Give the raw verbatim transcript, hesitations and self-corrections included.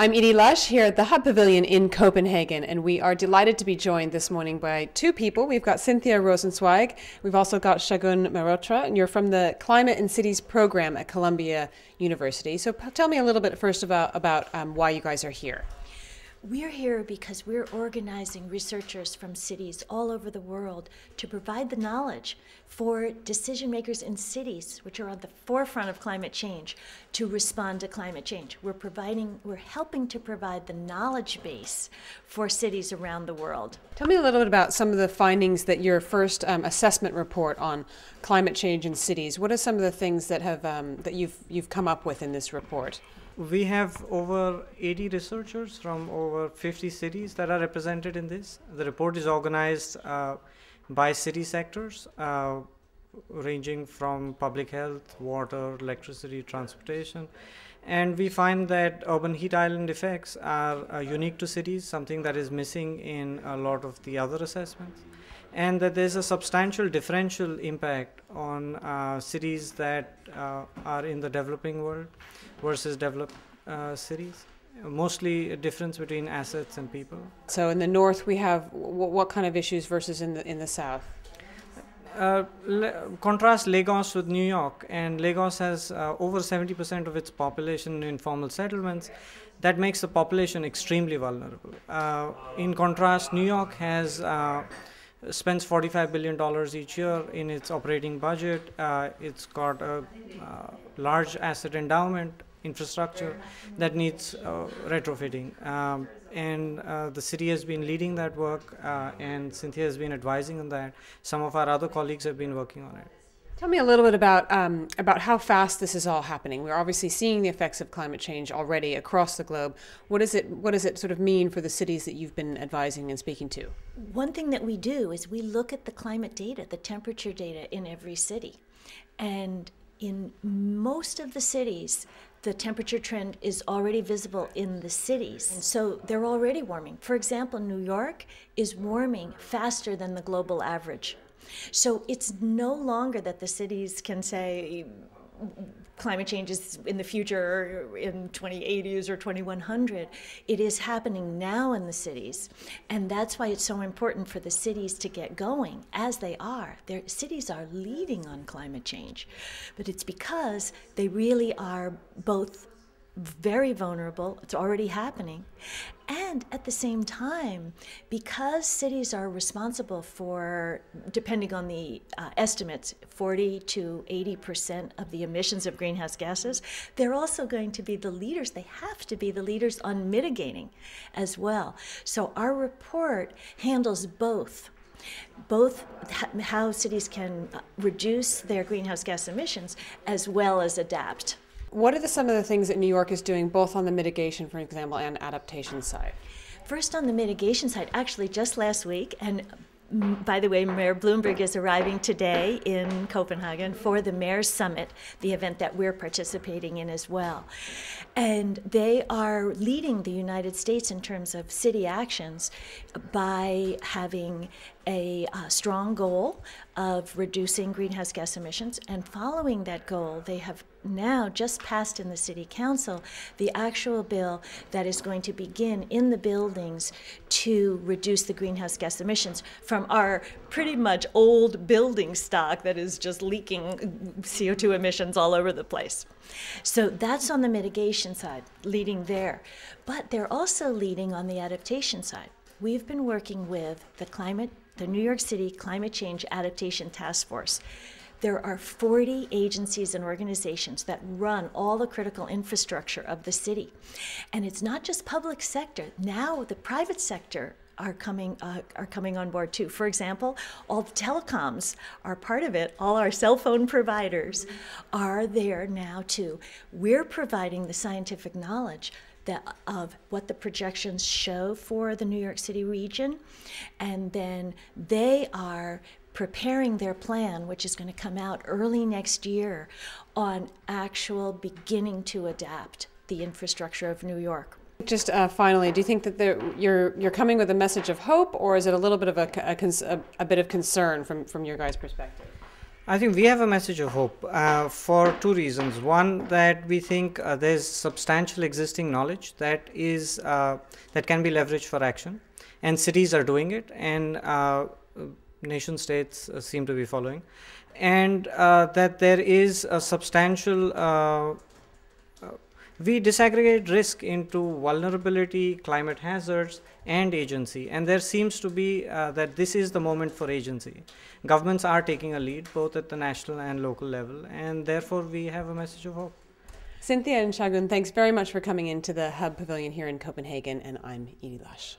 I'm Edie Lush here at the Hut Pavilion in Copenhagen, and we are delighted to be joined this morning by two people. We've got Cynthia Rosenzweig, we've also got Shagun Mehrotra, and you're from the Climate and Cities program at Columbia University. So tell me a little bit first about, about um, why you guys are here. We're here because we're organizing researchers from cities all over the world to provide the knowledge for decision makers in cities, which are on the forefront of climate change, to respond to climate change. We're providing, we're helping to provide the knowledge base for cities around the world. Tell me a little bit about some of the findings that your first um, assessment report on climate change in cities. What are some of the things that have um, that you've you've come up with in this report? We have over eighty researchers from over fifty cities that are represented in this. The report is organized uh, by city sectors, uh, ranging from public health, water, electricity, transportation. And we find that urban heat island effects are uh, unique to cities, something that is missing in a lot of the other assessments. And that there's a substantial differential impact on uh, cities that uh, are in the developing world versus developed uh, cities. Mostly a difference between assets and people. So in the north we have w what kind of issues versus in the, in the south? Uh, contrast Lagos with New York, and Lagos has uh, over seventy percent of its population in informal settlements. That makes the population extremely vulnerable. Uh, in contrast, New York has uh, spends forty-five billion dollars each year in its operating budget. Uh, it's got a uh, large asset endowment infrastructure that needs uh, retrofitting, um, and uh, the city has been leading that work, uh, and Cynthia has been advising on that. Some of our other colleagues have been working on it. Tell me a little bit about um, about how fast this is all happening. We're obviously seeing the effects of climate change already across the globe. What is it? What does it sort of mean for the cities that you've been advising and speaking to? One thing that we do is we look at the climate data, the temperature data in every city, and in most of the cities, the temperature trend is already visible in the cities, and so they're already warming. For example, New York is warming faster than the global average. So it's no longer that the cities can say climate change is in the future in twenty eighties or twenty one hundred. It is happening now in the cities, and that's why it's so important for the cities to get going as they are. Their cities are leading on climate change, but it's because they really are both very vulnerable, it's already happening, and at the same time, because cities are responsible for, depending on the uh, estimates, forty to eighty percent of the emissions of greenhouse gases, they're also going to be the leaders. They have to be the leaders on mitigating as well. So our report handles both. Both how cities can reduce their greenhouse gas emissions as well as adapt. What are the, some of the things that New York is doing, both on the mitigation, for example, and adaptation side? First, on the mitigation side, actually just last week, and by the way, Mayor Bloomberg is arriving today in Copenhagen for the Mayor's Summit, the event that we're participating in as well. And they are leading the United States in terms of city actions by having a uh, strong goal of reducing greenhouse gas emissions. And following that goal, they have now just passed in the City Council the actual bill that is going to begin in the buildings to reduce the greenhouse gas emissions from our pretty much old building stock that is just leaking C O two emissions all over the place. So that's on the mitigation side, leading there. But they're also leading on the adaptation side. We've been working with the climate, the New York City Climate Change Adaptation Task Force. There are forty agencies and organizations that run all the critical infrastructure of the city. And it's not just public sector. Now the private sector are coming, uh, are coming on board too. For example, all the telecoms are part of it. All our cell phone providers are there now too. We're providing the scientific knowledge of what the projections show for the New York City region, and then they are preparing their plan, which is going to come out early next year, on actual beginning to adapt the infrastructure of New York. Just uh, finally, do you think that there, you're you're coming with a message of hope, or is it a little bit of a, a, a, a bit of concern from from your guys' perspective? I think we have a message of hope uh, for two reasons. One, that we think uh, there's substantial existing knowledge that is uh, that can be leveraged for action, and cities are doing it, and uh, nation states uh, seem to be following, and uh, that there is a substantial uh, we disaggregate risk into vulnerability, climate hazards, and agency. And there seems to be uh, that this is the moment for agency. Governments are taking a lead, both at the national and local level, and therefore we have a message of hope. Cynthia and Shagun, thanks very much for coming into the Hub Pavilion here in Copenhagen, and I'm Edie Lush.